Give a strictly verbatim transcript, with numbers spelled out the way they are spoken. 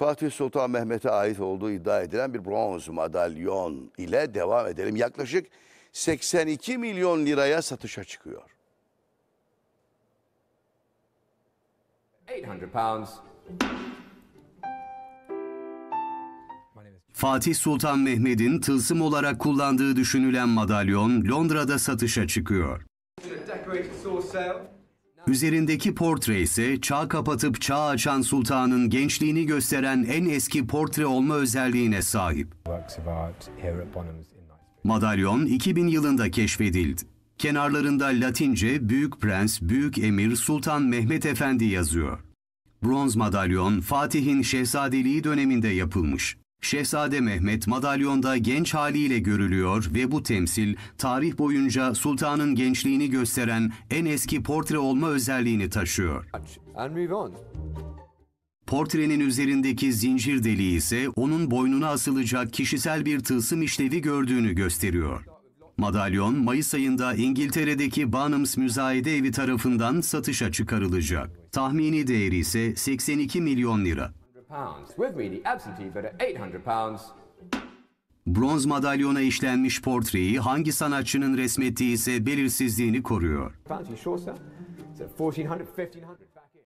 Fatih Sultan Mehmet'e ait olduğu iddia edilen bir bronz madalyon ile devam edelim. Yaklaşık seksen iki milyon liraya satışa çıkıyor. eight hundred pounds. Fatih Sultan Mehmet'in tılsım olarak kullandığı düşünülen madalyon Londra'da satışa çıkıyor. Üzerindeki portre ise çağ kapatıp çağ açan sultanın gençliğini gösteren en eski portre olma özelliğine sahip. Madalyon iki bin yılında keşfedildi. Kenarlarında Latince Büyük Prens, Büyük Emir Sultan Mehmet Efendi yazıyor. Bronz madalyon Fatih'in şehzadeliği döneminde yapılmış. Şehzade Mehmet madalyonda genç haliyle görülüyor ve bu temsil tarih boyunca sultanın gençliğini gösteren en eski portre olma özelliğini taşıyor. Portrenin üzerindeki zincir deliği ise onun boynuna asılacak kişisel bir tılsım işlevi gördüğünü gösteriyor. Madalyon Mayıs ayında İngiltere'deki Bonhams müzayede evi tarafından satışa çıkarılacak. Tahmini değeri ise seksen iki milyon lira. Bronz madalyona işlenmiş portreyi hangi sanatçının resmettiği ise belirsizliğini koruyor.